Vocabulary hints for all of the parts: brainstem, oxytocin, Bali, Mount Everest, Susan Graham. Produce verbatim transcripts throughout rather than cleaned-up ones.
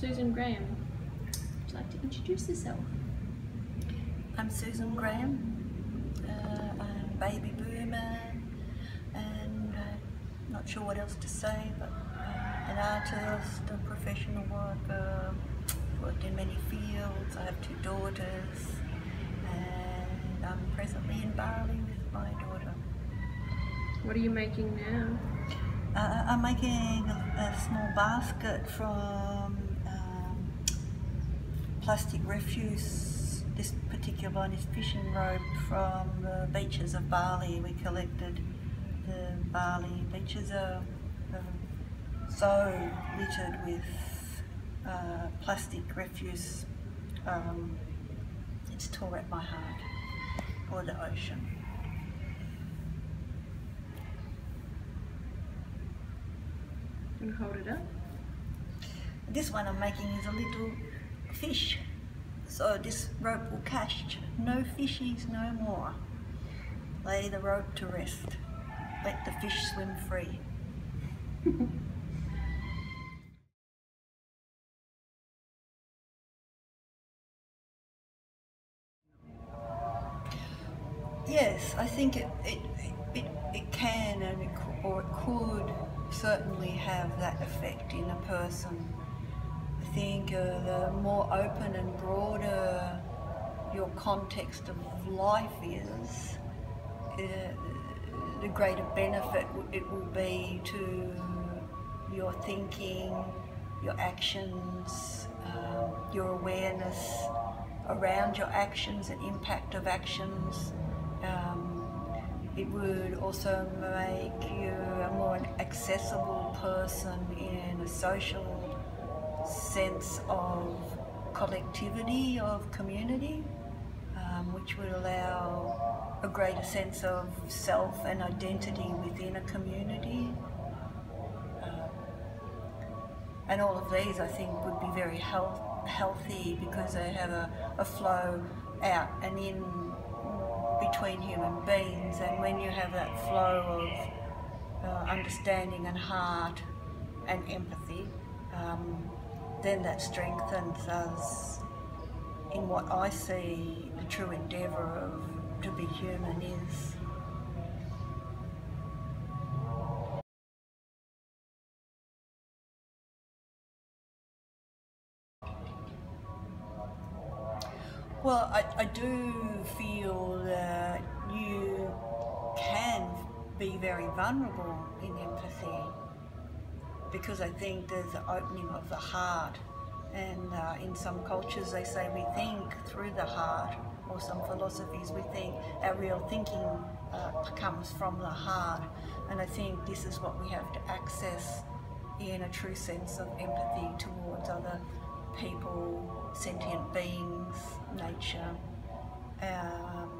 Susan Graham. Would you like to introduce yourself? I'm Susan Graham. Uh, I'm a baby boomer and I'm not sure what else to say, but an artist, a professional worker, worked in many fields. I have two daughters and I'm presently in Bali with my daughter. What are you making now? Uh, I'm making a, a small basket from um, plastic refuse. This particular one is fishing rope from the beaches of Bali. We collected the Bali beaches are um, so littered with uh, plastic refuse. Um, it's tore at my heart, or the ocean. And hold it up. This one I'm making is a little fish, so this rope will catch no fishies no more. Lay the rope to rest, let the fish swim free. Yes, I think it, it, it, it can and it, or it could certainly have that effect in a person. I think uh, the more open and broader your context of life is, uh, the greater benefit it will be to your thinking, your actions, um, your awareness around your actions and impact of actions. Um, It would also make you a more accessible person in a social sense of collectivity, of community, um, which would allow a greater sense of self and identity within a community. Um, and all of these, I think, would be very health, healthy because they have a, a flow out and in between human beings, and when you have that flow of uh, understanding and heart and empathy, um, then that strengthens us in what I see the true endeavour of to be human is. Well, I, I do feel that you can be very vulnerable in empathy because I think there's an opening of the heart, and uh, in some cultures they say we think through the heart, or some philosophies we think our real thinking uh, comes from the heart, and I think this is what we have to access in a true sense of empathy towards other people, sentient beings, nature, um,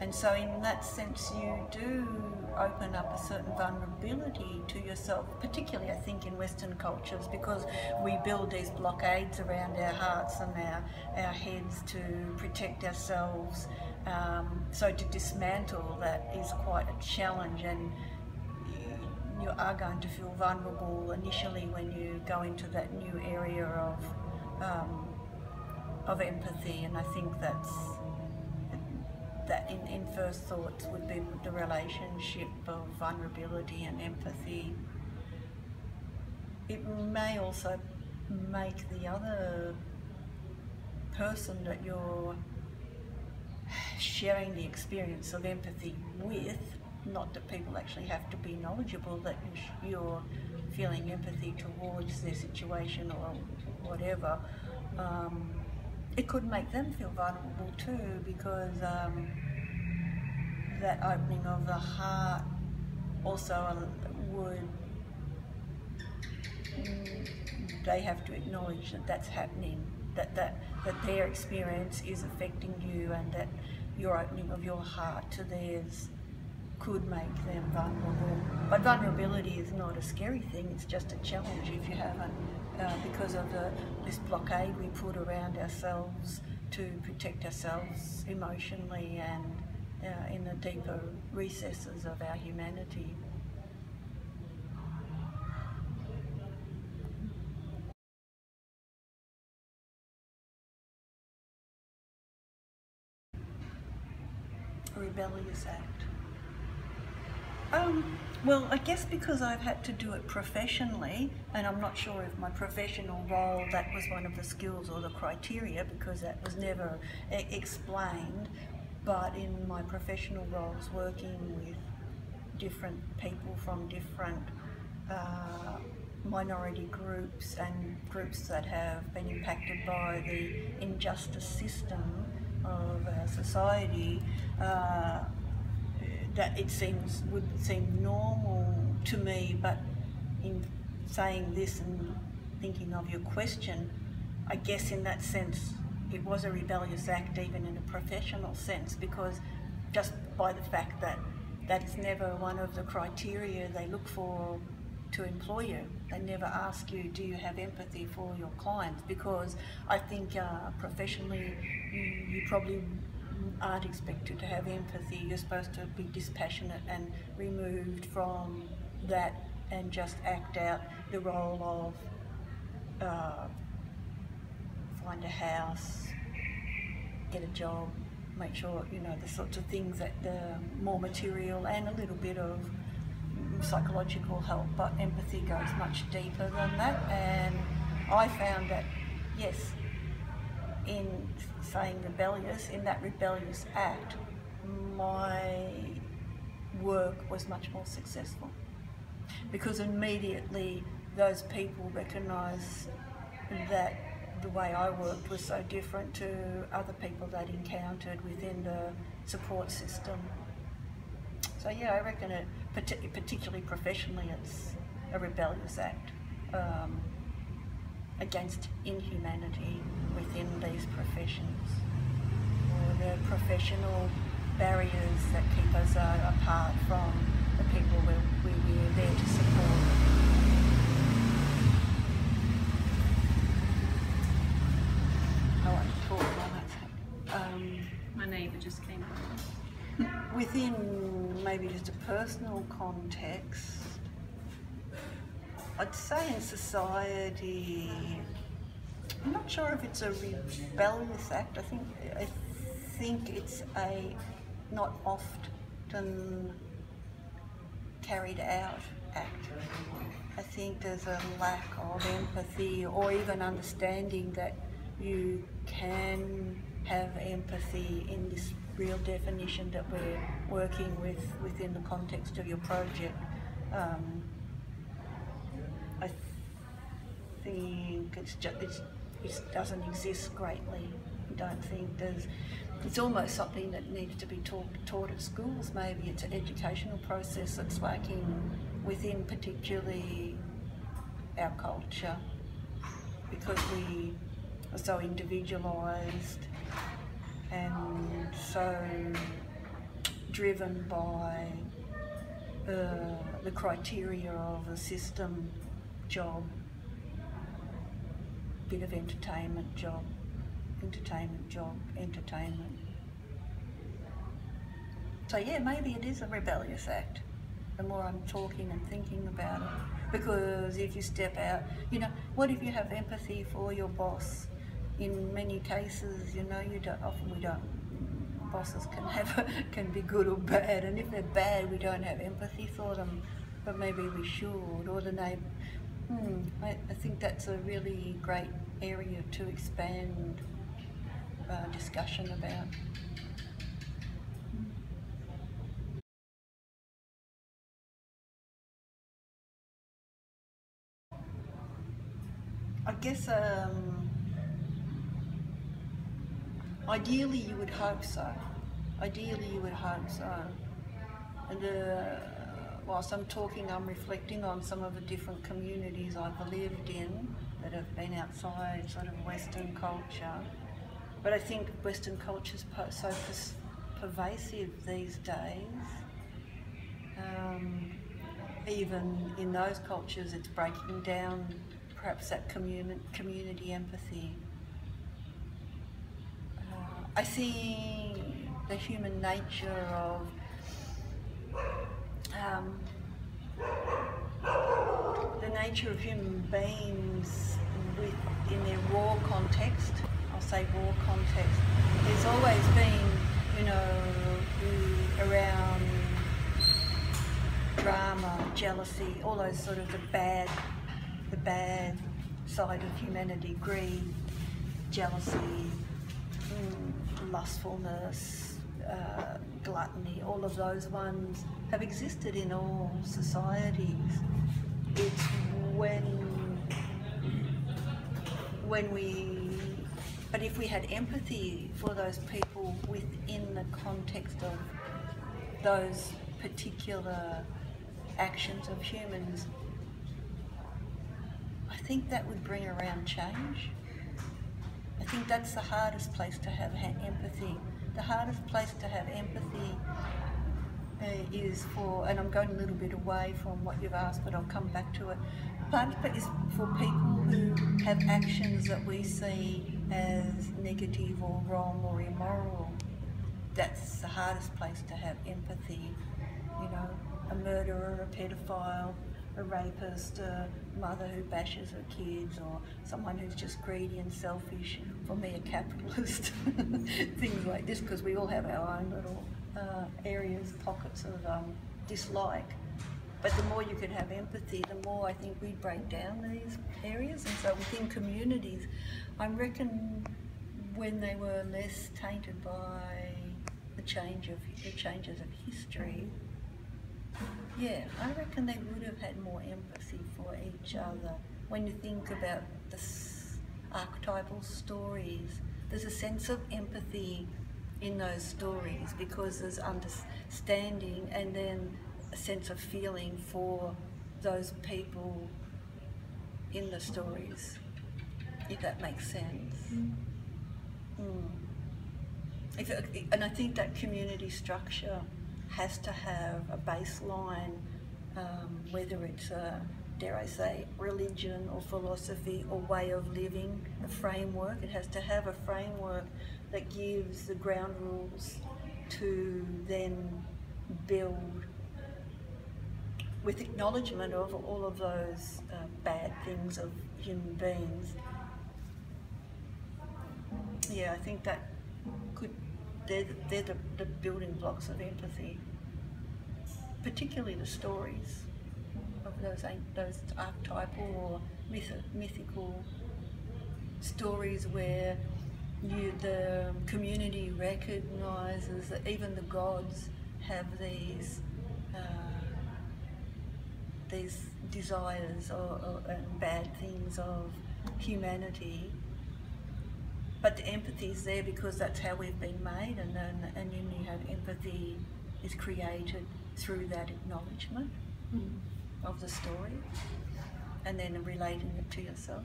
and so in that sense you do open up a certain vulnerability to yourself, particularly I think in Western cultures, because we build these blockades around our hearts and our, our heads to protect ourselves, um, so to dismantle that is quite a challenge, and you are going to feel vulnerable initially when you go into that new area of um, of empathy, and I think that's that in, in first thoughts would be the relationship of vulnerability and empathy. It may also make the other person that you're sharing the experience of empathy with, not that people actually have to be knowledgeable that you're feeling empathy towards their situation or whatever, um, it could make them feel vulnerable too, because um, that opening of the heart also would, they have to acknowledge that that's happening, that, that, that their experience is affecting you, and that your opening of your heart to theirs could make them vulnerable. But vulnerability is not a scary thing, it's just a challenge if you haven't, uh, because of the, this blockade we put around ourselves to protect ourselves emotionally and uh, in the deeper recesses of our humanity. rebellious act? Um, well, I guess because I've had to do it professionally, and I'm not sure if my professional role, that was one of the skills or the criteria, because that was never explained, but in my professional roles working with different people from different uh, minority groups and groups that have been impacted by the injustice system of our society, uh, that it seems would seem normal to me. But in saying this and thinking of your question, I guess in that sense it was a rebellious act, even in a professional sense, because just by the fact that that's never one of the criteria they look for to employ you. They never ask you, do you have empathy for your clients? Because I think uh, professionally you, you probably aren't expected to have empathy. You're supposed to be dispassionate and removed from that and just act out the role of uh, find a house, get a job, make sure, you know, the sorts of things that the more material and a little bit of psychological help, but empathy goes much deeper than that. And I found that, yes, in saying rebellious, in that rebellious act, my work was much more successful, because immediately those people recognised that the way I worked was so different to other people they'd encountered within the support system. So yeah, I reckon it, particularly professionally, it's a rebellious act um, against inhumanity within these professions, or the professional barriers that keep us uh, apart from the people we, we, we're there to support. Um, My neighbour just came on. Within maybe just a personal context, I'd say in society, I'm not sure if it's a rebellious act. I think I think it's a not often carried out act. I think there's a lack of empathy, or even understanding that you can have empathy in this real definition that we're working with within the context of your project. Um, I th think it's just, it's, it doesn't exist greatly. I don't think there's, it's almost something that needs to be taught, taught at schools maybe. It's an educational process that's lacking within particularly our culture, because we are so individualised and so driven by uh, the criteria of a system, job, bit of entertainment, job, entertainment, job, entertainment. So yeah, maybe it is a rebellious act, the more I'm talking and thinking about it. Because if you step out, you know, what if you have empathy for your boss? In many cases, you know, you don't, often we don't, bosses can have, can be good or bad, and if they're bad, we don't have empathy for them, but maybe we should, or the neighbour. Hmm, I, I think that's a really great area to expand uh, discussion about. I guess, um, ideally you would hope so, ideally you would hope so. And uh, whilst I'm talking, I'm reflecting on some of the different communities I've lived in that have been outside sort of Western culture. But I think Western culture is so pervasive these days. Um, even in those cultures, it's breaking down perhaps that communi community empathy. I see the human nature of um, the nature of human beings with, in their raw context. I'll say raw context. There's always been, you you know, the, around drama, jealousy, all those sort of the bad, the bad side of humanity, greed, jealousy, mm, lustfulness, uh, gluttony, all of those ones have existed in all societies. It's when, when we, but if we had empathy for those people within the context of those particular actions of humans, I think that would bring around change. I think that's the hardest place to have empathy. The hardest place to have empathy uh, is for, and I'm going a little bit away from what you've asked, but I'll come back to it, but it's for people who have actions that we see as negative or wrong or immoral. That's the hardest place to have empathy. You know, a murderer, a pedophile, a rapist, a mother who bashes her kids, or someone who's just greedy and selfish, for me a capitalist, things like this, because we all have our own little uh, areas, pockets of um, dislike. But the more you can have empathy, the more I think we break down these areas. And so within communities, I reckon when they were less tainted by the, change of, the changes of history, yeah, I reckon they would have had more empathy for each other. When you think about the archetypal stories, there's a sense of empathy in those stories because there's understanding and then a sense of feeling for those people in the stories, if that makes sense. Mm. Mm. If it, and I think that community structure has to have a baseline, um, whether it's a, dare I say, religion or philosophy or way of living, a framework. It has to have a framework that gives the ground rules to then build with acknowledgement of all of those uh, bad things of human beings. Yeah, I think that could, they're, the, they're the, the building blocks of empathy, particularly the stories of those, those archetypal or myth, mythical stories where you, the community recognises that even the gods have these uh, these desires or, or and bad things of humanity, but the empathy is there because that's how we've been made, and then and then you have empathy is created through that acknowledgement mm. of the story, and then relating it to yourself.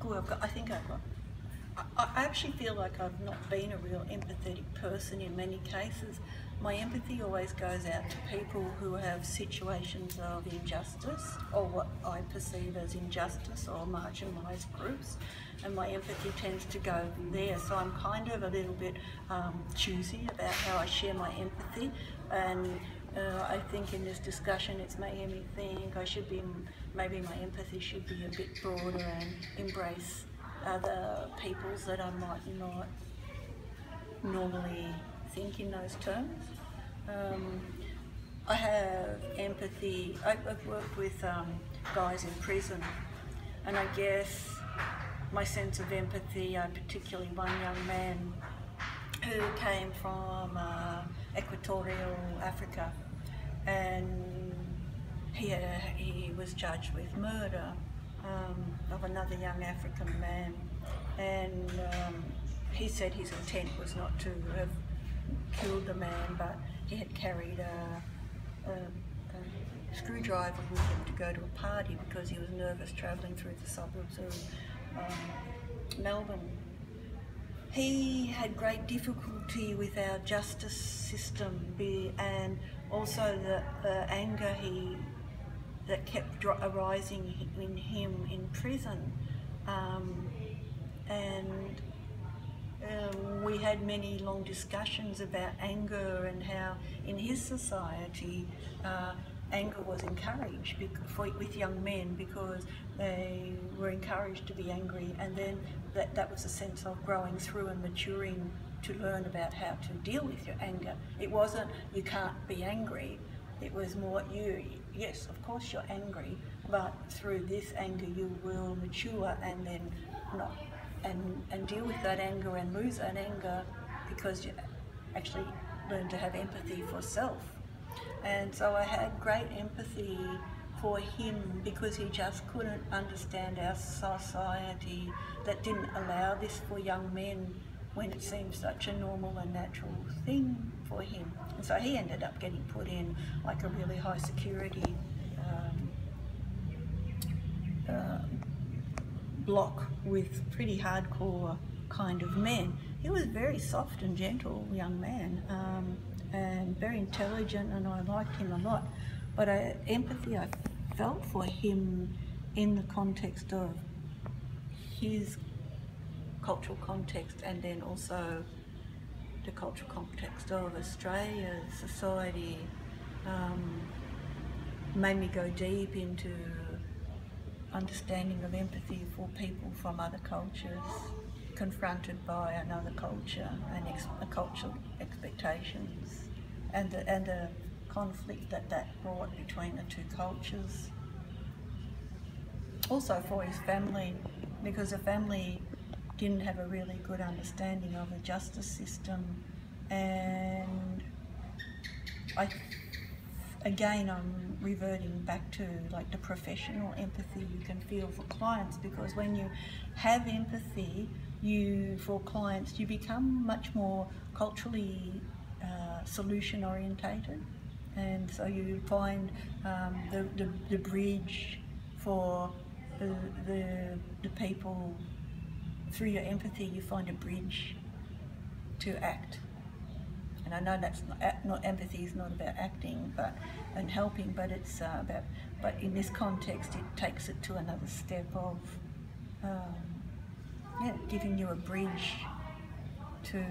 Cool, I've got, I think I've got. I actually feel like I've not been a real empathetic person in many cases. My empathy always goes out to people who have situations of injustice or what I perceive as injustice or marginalised groups, and my empathy tends to go there. So I'm kind of a little bit um, choosy about how I share my empathy, and uh, I think in this discussion it's made me think I should be, maybe my empathy should be a bit broader and embrace other peoples that I might not normally think in those terms. Um, I have empathy. I've worked with um, guys in prison, and I guess my sense of empathy, uh, particularly one young man who came from uh, Equatorial Africa, and he, uh, he was charged with murder Um, of another young African man, and um, he said his intent was not to have killed the man, but he had carried a, a, a screwdriver with him to go to a party because he was nervous travelling through the suburbs of um, Melbourne. He had great difficulty with our justice system and also the, the anger he that kept arising in him in prison, um, and um, we had many long discussions about anger and how in his society uh, anger was encouraged for, with young men, because they were encouraged to be angry, and then that, that was a sense of growing through and maturing to learn about how to deal with your anger. It wasn't you can't be angry, it was more you, yes, of course you're angry, but through this anger you will mature and then not, and, and deal with that anger and lose that anger, because you actually learn to have empathy for self. And so I had great empathy for him, because he just couldn't understand our society that didn't allow this for young men, when it seemed such a normal and natural thing for him. And so he ended up getting put in like a really high security um, uh, block with pretty hardcore kind of men. He was a very soft and gentle young man, um, and very intelligent, and I liked him a lot. But I, empathy I felt for him in the context of his cultural context, and then also the cultural context of Australia's society, um, made me go deep into understanding of empathy for people from other cultures, confronted by another culture and ex cultural expectations, and the, and the conflict that that brought between the two cultures. Also for his family, because the family didn't have a really good understanding of the justice system, and I, again I'm reverting back to like the professional empathy you can feel for clients, because when you have empathy you for clients you become much more culturally uh, solution orientated, and so you find um, the, the, the bridge for the, the, the people. Through your empathy you find a bridge to act, and I know that's not, not empathy is not about acting but and helping, but it's uh, about, but in this context it takes it to another step of um, yeah, giving you a bridge to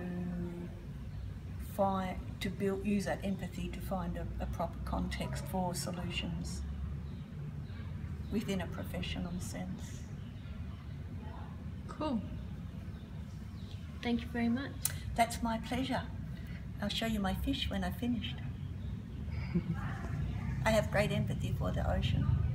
find, to build, use that empathy to find a, a proper context for solutions within a professional sense. Cool. Thank you very much. That's my pleasure. I'll show you my fish when I've finished. I have great empathy for the ocean.